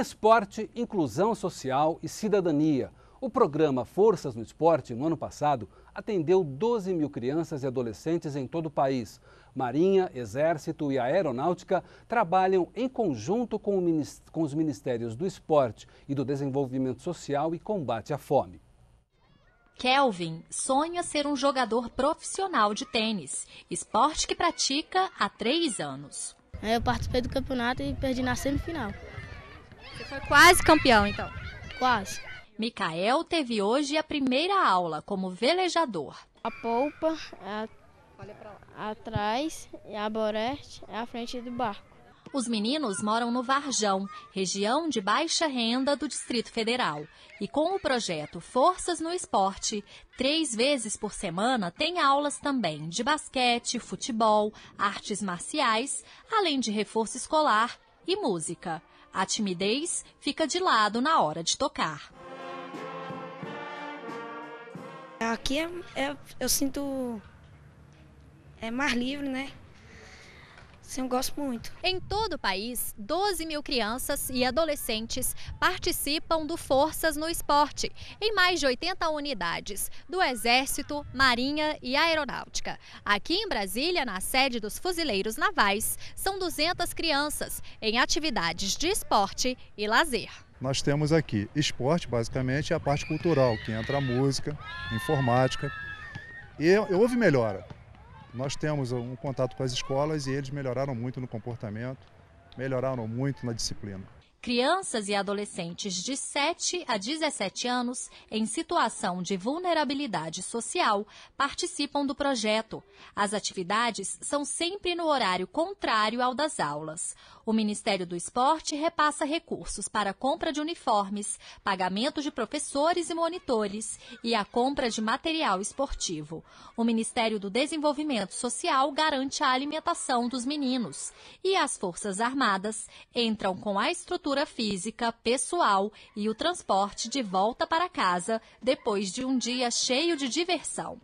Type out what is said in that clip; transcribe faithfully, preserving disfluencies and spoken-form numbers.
Esporte, inclusão social e cidadania. O programa Forças no Esporte, no ano passado, atendeu doze mil crianças e adolescentes em todo o país. Marinha, Exército e Aeronáutica trabalham em conjunto com, o, com os Ministérios do Esporte e do Desenvolvimento Social e Combate à Fome. Kelvin sonha ser um jogador profissional de tênis, esporte que pratica há três anos. Eu participei do campeonato e perdi na semifinal. Você foi quase campeão, então? Quase. Micael teve hoje a primeira aula como velejador. A polpa, a... Olha pra lá. Atrás, a borete é à frente do barco. Os meninos moram no Varjão, região de baixa renda do Distrito Federal. E com o projeto Forças no Esporte, três vezes por semana tem aulas também de basquete, futebol, artes marciais, além de reforço escolar e música. A timidez fica de lado na hora de tocar. Aqui é, é, eu sinto é mais livre, né? Eu gosto muito. Em todo o país, doze mil crianças e adolescentes participam do Forças no Esporte, em mais de oitenta unidades, do Exército, Marinha e Aeronáutica. Aqui em Brasília, na sede dos Fuzileiros Navais, são duzentas crianças em atividades de esporte e lazer. Nós temos aqui esporte, basicamente, e a parte cultural, que entra a música, informática, e houve melhora. Nós temos um contato com as escolas e eles melhoraram muito no comportamento, melhoraram muito na disciplina. Crianças e adolescentes de sete a dezessete anos em situação de vulnerabilidade social participam do projeto. As atividades são sempre no horário contrário ao das aulas. O Ministério do Esporte repassa recursos para a compra de uniformes, pagamento de professores e monitores e a compra de material esportivo. O Ministério do Desenvolvimento Social garante a alimentação dos meninos e as Forças Armadas entram com a estrutura física, pessoal e o transporte de volta para casa depois de um dia cheio de diversão.